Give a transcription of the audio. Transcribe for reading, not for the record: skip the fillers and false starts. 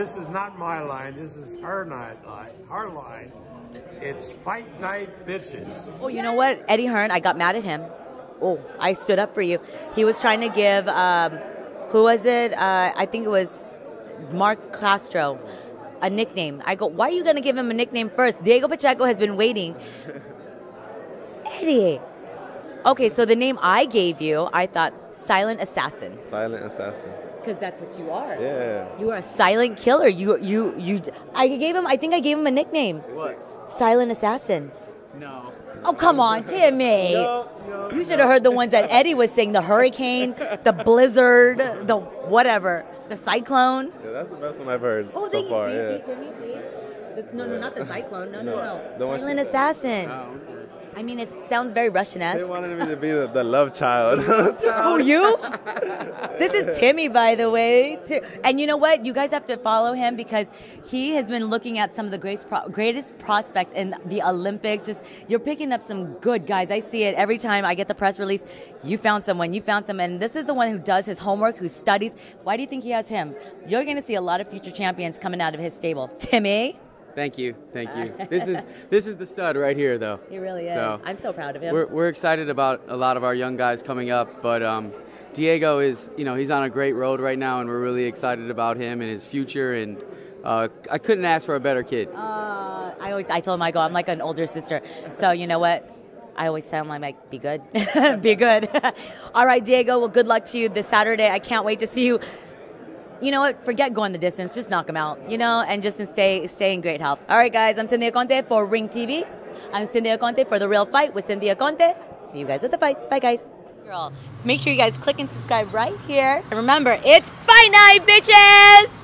This is not my line. This is her line. Her line. It's fight night, bitches. Oh, you know what? Eddie Hearn, I got mad at him. Oh, I stood up for you. He was trying to give, who was it? I think it was Mark Castro, a nickname. I go, why are you going to give him a nickname first? Diego Pacheco has been waiting. Eddie. Okay, so the name I gave you, I thought Silent Assassin. Silent Assassin. Because that's what you are. Yeah. You are a silent killer. You. I gave him, I think I gave him a nickname. What? Silent Assassin. No. Oh, come on, Timmy. No, you should have heard the ones that Eddie was saying. The hurricane, the blizzard, the whatever, the cyclone. Yeah, that's the best one I've heard so far. Oh, yeah. No, not the cyclone. No. Silent Assassin. No. I mean, it sounds very Russian-esque. They wanted me to be the love child. Who, you? This is Timmy, by the way. And you know what? You guys have to follow him because he has been looking at some of the greatest prospects in the Olympics. Just, you're picking up some good guys. I see it every time I get the press release. You found someone. You found someone. And this is the one who does his homework, who studies. Why do you think he has him? You're going to see a lot of future champions coming out of his stable. Timmy. Thank you. This is the stud right here, though. He really is. So, I'm so proud of him. We're excited about a lot of our young guys coming up, but Diego is, he's on a great road right now, and we're really excited about him and his future. And I couldn't ask for a better kid. I told Michael I'm like an older sister, so you know what? I always tell him, I'm like, be good, be good. All right, Diego. Well, good luck to you this Saturday. I can't wait to see you. You know what? Forget going the distance. Just knock them out, and just stay in great health. All right, guys. I'm Cynthia Conte for Ring TV. I'm Cynthia Conte for The Real Fight with Cynthia Conte. See you guys at the fights. Bye, guys. Make sure you guys click and subscribe right here. And remember, it's fight night, bitches!